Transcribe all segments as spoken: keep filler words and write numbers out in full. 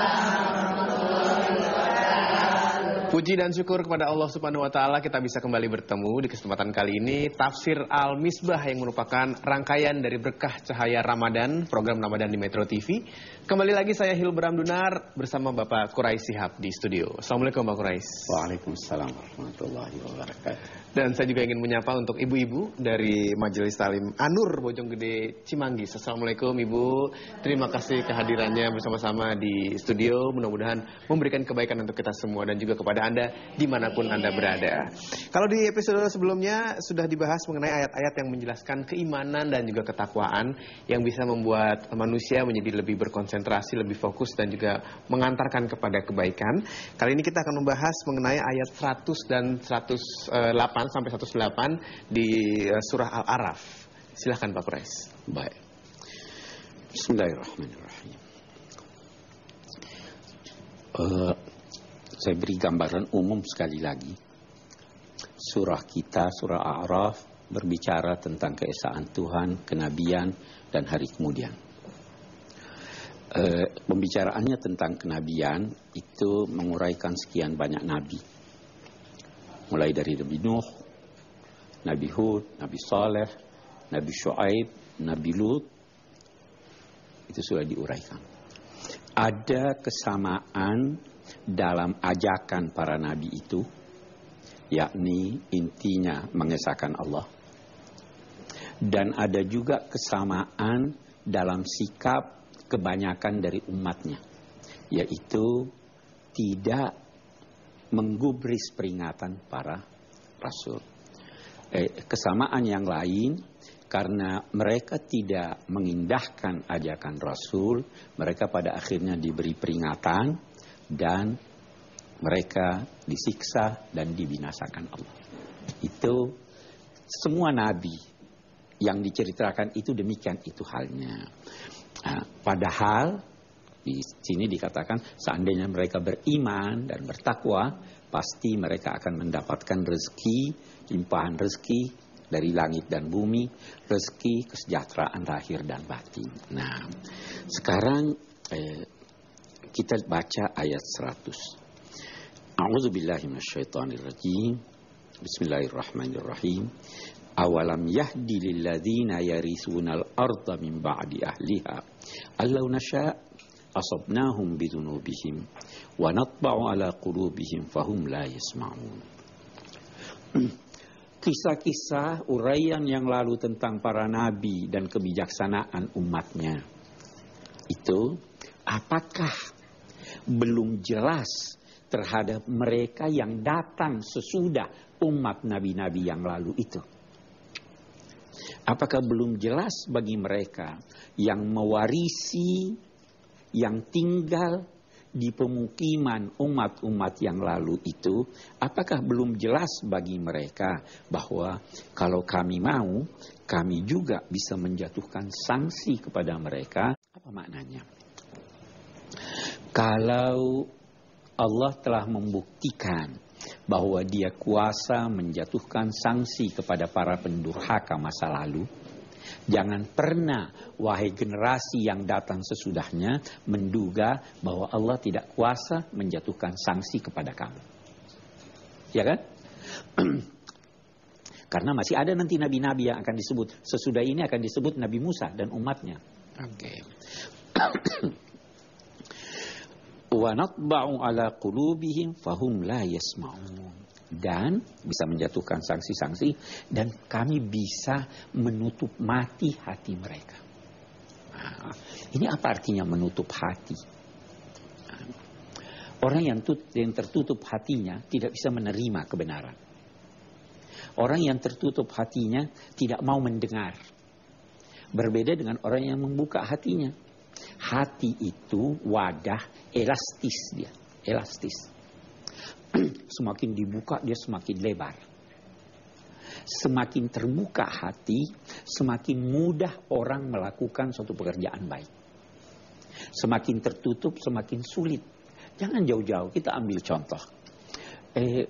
warahmatullahi wabarakatuh. Puji dan syukur kepada Allah Subhanahu wa taala kita bisa kembali bertemu di kesempatan kali ini Tafsir Al-Misbah yang merupakan rangkaian dari Berkah Cahaya Ramadan, program Ramadan di Metro T V. Kembali lagi saya Hilbram Dunar bersama Bapak Quraish Shihab di studio. Assalamualaikum Bapak Quraish. Waalaikumsalam warahmatullahi wabarakatuh. Dan saya juga ingin menyapa untuk ibu-ibu dari Majelis Talim Anur Bojonggede Cimanggi. Assalamualaikum Ibu, terima kasih kehadirannya bersama-sama di studio. Mudah-mudahan memberikan kebaikan untuk kita semua dan juga kepada Anda dimanapun Anda berada. Kalau di episode sebelumnya sudah dibahas mengenai ayat-ayat yang menjelaskan keimanan dan juga ketakwaan yang bisa membuat manusia menjadi lebih berkonsentrasi, lebih fokus dan juga mengantarkan kepada kebaikan. Kali ini kita akan membahas mengenai ayat seratus dan seratus delapan sampai seratus delapan di surah Al-A'raf. Silahkan Pak Quraish. Baik. Bismillahirrahmanirrahim. Uh, saya beri gambaran umum sekali lagi. Surah kita, surah Al-A'raf berbicara tentang keesaan Tuhan, kenabian dan hari kemudian. Uh, pembicaraannya tentang kenabian itu menguraikan sekian banyak nabi. Mulai dari Nabi Nuh, Nabi Hud, Nabi Saleh, Nabi Shu'aib, Nabi Lut. Itu sudah diuraikan. Ada kesamaan dalam ajakan para nabi itu, yakni intinya mengesahkan Allah. Dan ada juga kesamaan dalam sikap kebanyakan dari umatnya, yaitu tidak menggubris peringatan para rasul. Eh, kesamaan yang lain, karena mereka tidak mengindahkan ajakan rasul, mereka pada akhirnya diberi peringatan dan mereka disiksa dan dibinasakan Allah. Itu semua nabi yang diceritakan itu demikian itu halnya. Nah, padahal di sini dikatakan seandainya mereka beriman dan bertakwa, pasti mereka akan mendapatkan rezeki, limpahan rezeki dari langit dan bumi, rezeki kesejahteraan lahir dan batin. Nah, sekarang eh, kita baca ayat seratus. A'udzubillahi minasyaitonirrajim. Bismillahirrahmanirrahim. Awalam yahdi lilladzina yarisunal arda min ba'di ahliha allau nasya' asabnahum bidunubihim wa natba'u ala qulubihim fahum la yasma'un. Kisah-kisah uraian yang lalu tentang para nabi dan kebijaksanaan umatnya itu apakah belum jelas terhadap mereka yang datang sesudah umat nabi-nabi yang lalu itu? Apakah belum jelas bagi mereka yang mewarisi, yang tinggal di pemukiman umat-umat yang lalu itu, apakah belum jelas bagi mereka bahwa kalau kami mau, kami juga bisa menjatuhkan sanksi kepada mereka? Apa maknanya? Kalau Allah telah membuktikan bahwa Dia kuasa menjatuhkan sanksi kepada para pendurhaka masa lalu, jangan pernah, wahai generasi yang datang sesudahnya, menduga bahwa Allah tidak kuasa menjatuhkan sanksi kepada kamu. Ya kan? Karena masih ada nanti nabi-nabi yang akan disebut. Sesudah ini akan disebut Nabi Musa dan umatnya. Oke. Wa natba'u ala qulubihim fahum la yasma'un. Dan bisa menjatuhkan sanksi-sanksi, dan kami bisa menutup mati hati mereka. Nah, ini apa artinya menutup hati? Nah, orang yang, tut yang tertutup hatinya tidak bisa menerima kebenaran. Orang yang tertutup hatinya tidak mau mendengar. Berbeda dengan orang yang membuka hatinya. Hati itu wadah elastis dia, elastis. Semakin dibuka dia semakin lebar. Semakin terbuka hati, semakin mudah orang melakukan suatu pekerjaan baik. Semakin tertutup semakin sulit. Jangan jauh-jauh, kita ambil contoh. Eh,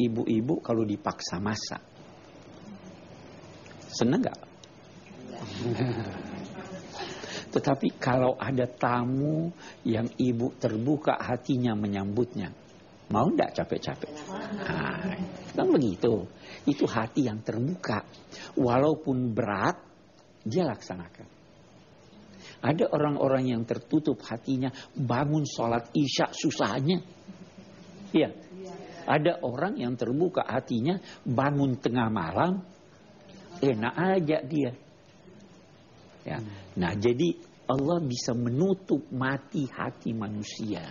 ibu-ibu kalau dipaksa masak, seneng gak? Tetapi kalau ada tamu yang ibu terbuka hatinya menyambutnya, mau enggak capek-capek? Nah, kan begitu. Itu hati yang terbuka. Walaupun berat, dia laksanakan. Ada orang-orang yang tertutup hatinya, bangun sholat isya susahnya. Iya. Ada orang yang terbuka hatinya, bangun tengah malam, enak aja dia. Ya. Nah, jadi Allah bisa menutup mati hati manusia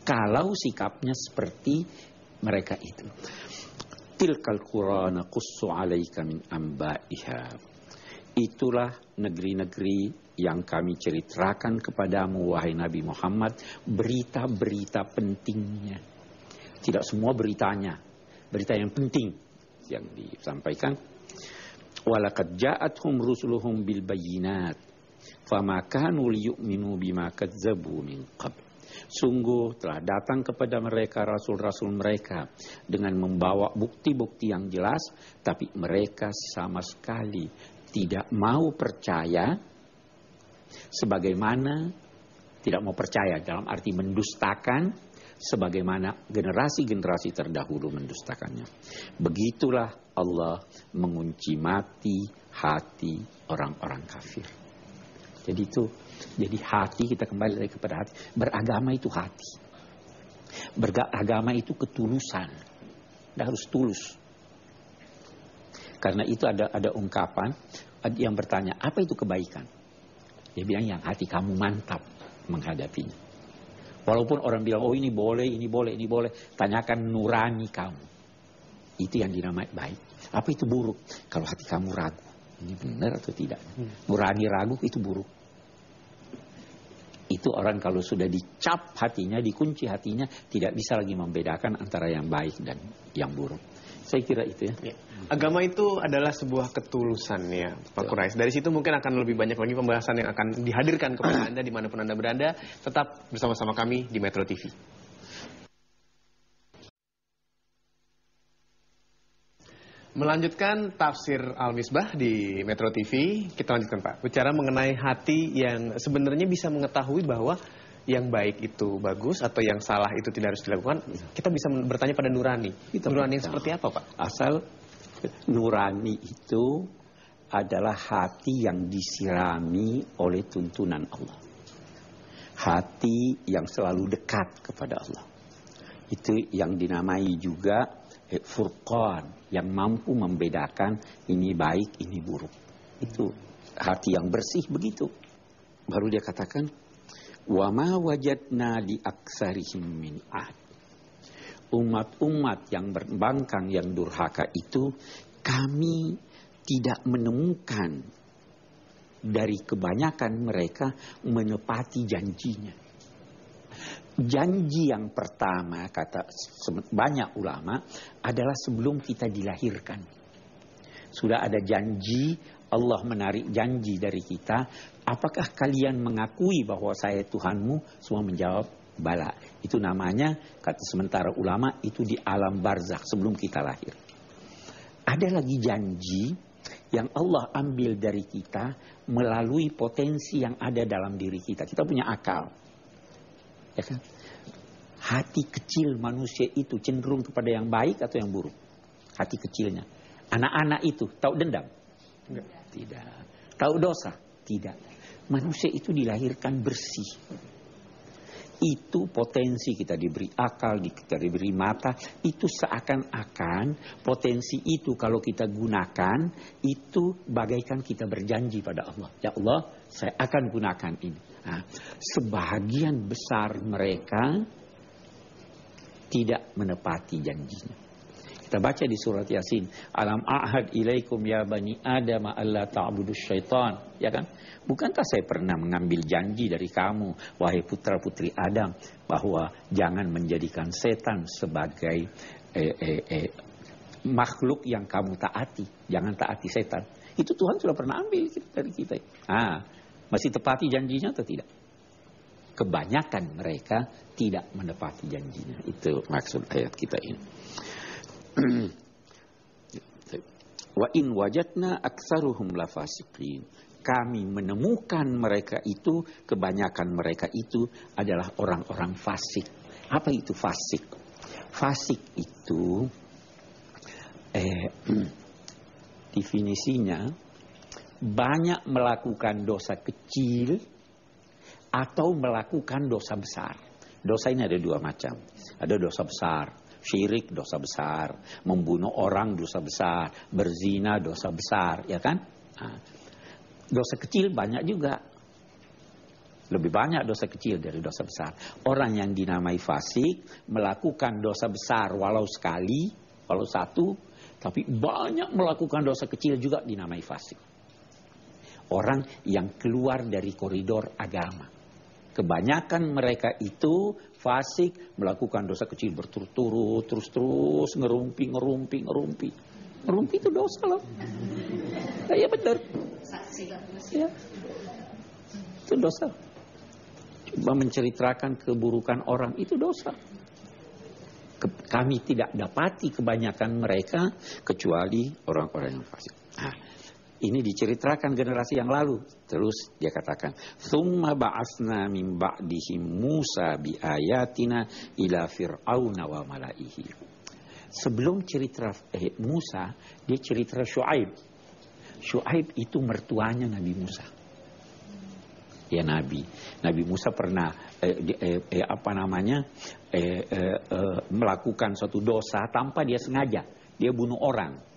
kalau sikapnya seperti mereka itu. Tilkal qura naqussu 'alaika min anba'iha. Itulah negeri-negeri yang kami ceritakan kepadamu, wahai Nabi Muhammad, berita-berita pentingnya. Tidak semua beritanya, berita yang penting yang disampaikan. Walaqad ja'athum rusuluhum bil bayyinat, fama kanu liyu'minu bima kadzabu min qabl. Sungguh telah datang kepada mereka rasul-rasul mereka dengan membawa bukti-bukti yang jelas, tapi mereka sama sekali tidak mau percaya. Sebagaimana tidak mau percaya dalam arti mendustakan, sebagaimana generasi-generasi terdahulu mendustakannya. Begitulah Allah mengunci mati hati orang-orang kafir. Jadi itu, jadi hati, kita kembali lagi kepada hati. Beragama itu hati. Beragama itu ketulusan. Anda harus tulus. Karena itu ada ada ungkapan yang bertanya, apa itu kebaikan? Dia bilang yang hati kamu mantap menghadapinya. Walaupun orang bilang, oh ini boleh, ini boleh, ini boleh. Tanyakan nurani kamu. Itu yang dinamai baik. Apa itu buruk? Kalau hati kamu ragu. Ini benar atau tidak? Nurani ragu itu buruk. Itu orang kalau sudah dicap hatinya, dikunci hatinya, tidak bisa lagi membedakan antara yang baik dan yang buruk. Saya kira itu ya. Agama itu adalah sebuah ketulusan ya, Pak Quraish. Dari situ mungkin akan lebih banyak lagi pembahasan yang akan dihadirkan kepada Anda dimanapun Anda berada. Tetap bersama-sama kami di Metro T V. Melanjutkan tafsir Al-Misbah di Metro T V, kita lanjutkan Pak. Bicara mengenai hati yang sebenarnya bisa mengetahui bahwa yang baik itu bagus atau yang salah itu tidak harus dilakukan, kita bisa bertanya pada nurani. Kita nurani yang seperti apa Pak? Asal nurani itu adalah hati yang disirami oleh tuntunan Allah. Hati yang selalu dekat kepada Allah. Itu yang dinamai juga furqan, yang mampu membedakan ini baik, ini buruk. Itu hati yang bersih begitu. Baru dia katakan, wa ma wajadna li aksarihim min ahd. Umat-umat yang berbangkang, yang durhaka itu, kami tidak menemukan dari kebanyakan mereka menepati janjinya. Janji yang pertama, kata banyak ulama, adalah sebelum kita dilahirkan. Sudah ada janji, Allah menarik janji dari kita. Apakah kalian mengakui bahwa saya Tuhanmu? Semua menjawab, bala. Itu namanya, kata sementara ulama, itu di alam barzakh sebelum kita lahir. Ada lagi janji yang Allah ambil dari kita melalui potensi yang ada dalam diri kita. Kita punya akal. Ya kan? Hati kecil manusia itu cenderung kepada yang baik atau yang buruk? Hati kecilnya. Anak-anak itu tahu dendam? Enggak. Tidak. Tahu dosa? Tidak. Manusia itu dilahirkan bersih. Itu potensi kita diberi akal, kita diberi mata. Itu seakan-akan potensi itu kalau kita gunakan, itu bagaikan kita berjanji pada Allah. Ya Allah, saya akan gunakan ini. Nah, sebahagian besar mereka tidak menepati janjinya. Kita baca di surat Yasin, alam ahad ilaikum ya bani adam alla ta'budus syaitan, ya kan? Bukankah saya pernah mengambil janji dari kamu, wahai putra-putri Adam, bahwa jangan menjadikan setan sebagai eh, eh, eh, makhluk yang kamu taati, jangan taati setan. Itu Tuhan sudah pernah ambil dari kita. Ah, masih tepati janjinya atau tidak? Kebanyakan mereka tidak menepati janjinya. Itu maksud ayat kita ini. Wa in wajadna aktsaruhum lafasiqin. Kami menemukan mereka itu, kebanyakan mereka itu adalah orang-orang fasik. Apa itu fasik? Fasik itu, eh, definisinya, banyak melakukan dosa kecil atau melakukan dosa besar. Dosa ini ada dua macam. Ada dosa besar, syirik dosa besar, membunuh orang dosa besar, berzina dosa besar, ya kan? Nah, dosa kecil banyak juga. Lebih banyak dosa kecil dari dosa besar. Orang yang dinamai fasik melakukan dosa besar walau sekali, walau satu, tapi banyak melakukan dosa kecil juga dinamai fasik. Orang yang keluar dari koridor agama. Kebanyakan mereka itu fasik, melakukan dosa kecil berturut-turut, terus-terus ngerumpi, ngerumpi, ngerumpi. Ngerumpi itu dosa loh. Nah, ya benar. Ya. Itu dosa. Coba menceritakan keburukan orang, itu dosa. Ke, kami tidak dapati kebanyakan mereka kecuali orang-orang yang fasik. Nah, ini diceritakan generasi yang lalu. Terus dia katakan, "Tsumma ba'atsna min ba'dihim Musa bi ayatina ila fir'auna wa mala'ihi." Sebelum cerita eh, Musa, dia cerita Shu'aib. Shu'aib itu mertuanya Nabi Musa. Ya Nabi. Nabi Musa pernah eh, eh, eh, apa namanya eh, eh, eh, melakukan suatu dosa tanpa dia sengaja. Dia bunuh orang.